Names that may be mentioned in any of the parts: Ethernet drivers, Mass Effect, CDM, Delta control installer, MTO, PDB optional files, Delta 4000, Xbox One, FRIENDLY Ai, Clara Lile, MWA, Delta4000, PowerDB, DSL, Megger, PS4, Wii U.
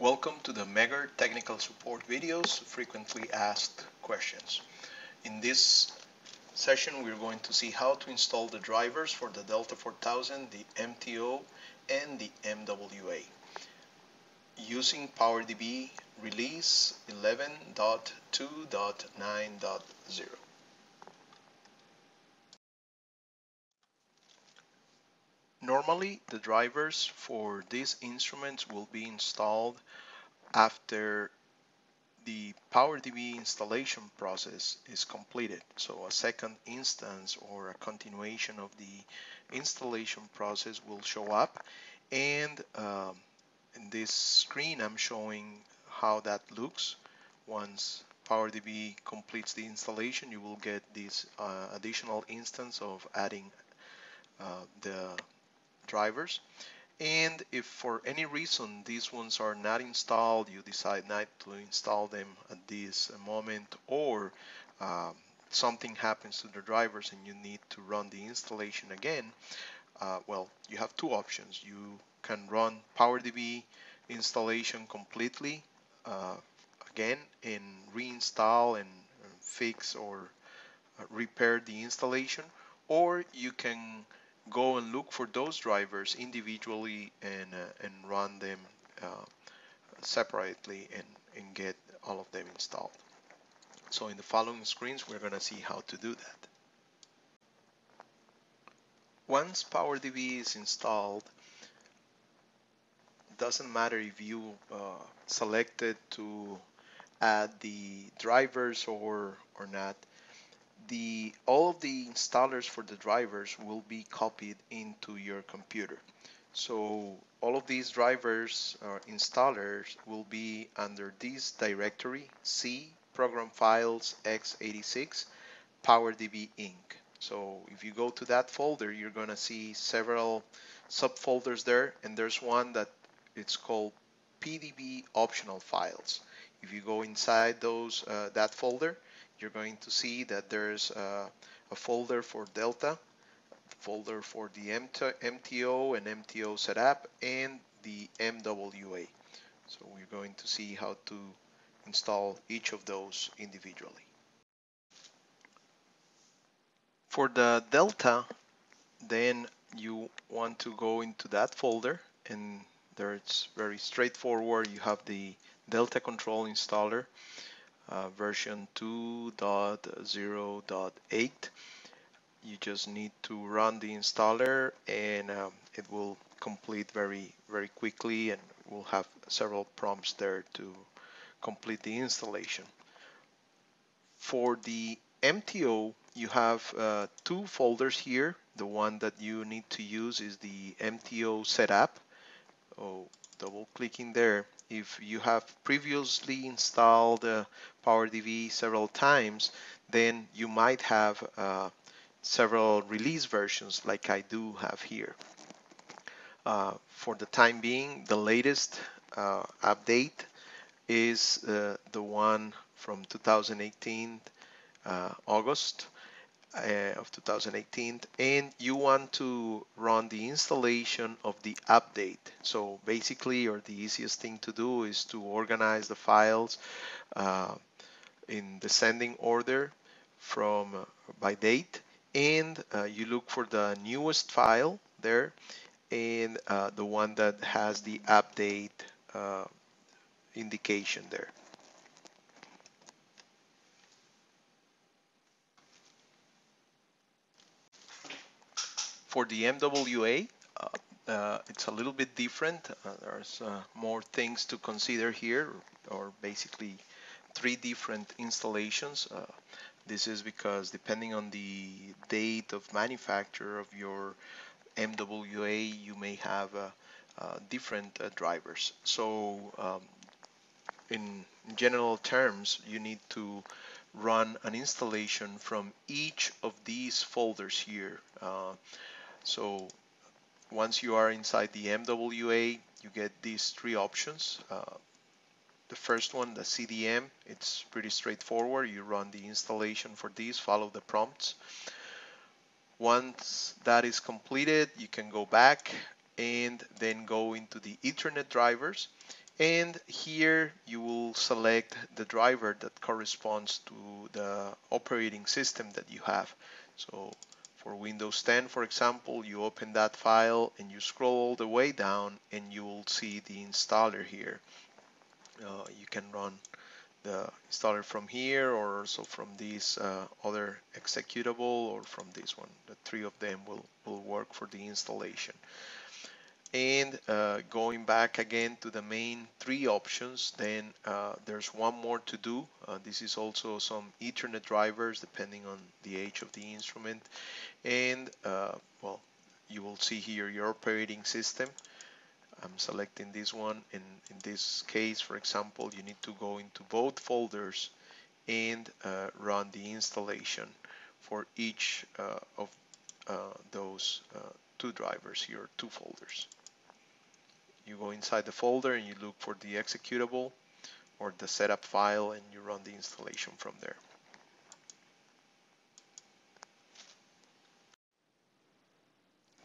Welcome to the Megger Technical Support Videos, Frequently Asked Questions. In this session, we're going to see how to install the drivers for the Delta 4000, the MTO, and the MWA using PowerDB release 11.2.9.0. Normally, the drivers for these instruments will be installed after the PowerDB installation process is completed. So a second instance or a continuation of the installation process will show up. And in this screen, I'm showing how that looks. Once PowerDB completes the installation, you will get this additional instance of adding the drivers. And if for any reason these ones are not installed, you decide not to install them at this moment, or something happens to the drivers and you need to run the installation again, well, you have two options. You can run PowerDB installation completely again and reinstall and fix or repair the installation, or you can go and look for those drivers individually and run them separately and get all of them installed. So in the following screens, we're going to see how to do that. Once PowerDB is installed, it doesn't matter if you selected to add the drivers or not. All of the installers for the drivers will be copied into your computer. So all of these drivers or installers will be under this directory, C, Program Files, x86, PowerDB Inc. So if you go to that folder, you're going to see several subfolders there, and there's one that it's called PDB optional files. If you go inside those that folder, you're going to see that there's a folder for Delta, a folder for the MTO and MTO setup, and the MWA. So we're going to see how to install each of those individually. For the Delta, then you want to go into that folder, and there it's very straightforward. You have the Delta control installer. Version 2.0.8. You just need to run the installer, and it will complete very quickly, and we'll have several prompts there to complete the installation. For the MTO, you have two folders here. The one that you need to use is the MTO setup. Double clicking there. If you have previously installed PowerDB several times, then you might have several release versions like I do have here. For the time being, the latest update is the one from 2018, August of 2018, and you want to run the installation of the update. So basically, or the easiest thing to do is to organize the files in descending order from by date, and you look for the newest file there, and the one that has the update indication there. For the MWA, it's a little bit different. There's more things to consider here, or basically three different installations. This is because depending on the date of manufacture of your MWA, you may have different drivers. So in general terms, you need to run an installation from each of these folders here. So once you are inside the MWA, you get these three options. The first one, the CDM, it's pretty straightforward. You run the installation for these, follow the prompts. Once that is completed, you can go back and then go into the Ethernet drivers And here you will select the driver that corresponds to the operating system that you have. So for Windows 10, for example, you open that file and you scroll all the way down and you will see the installer here. You can run the installer from here or also from this other executable or from this one. The three of them will work for the installation. And going back again to the main three options, then there's one more to do. This is also some Ethernet drivers depending on the age of the instrument. And well, you will see here your operating system. I'm selecting this one, and in this case, for example, you need to go into both folders and run the installation for each of those two drivers here, two folders. You go inside the folder and you look for the executable or the setup file and you run the installation from there.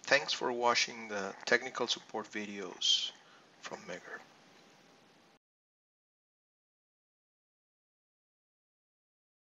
Thanks for watching the technical support videos from Megger.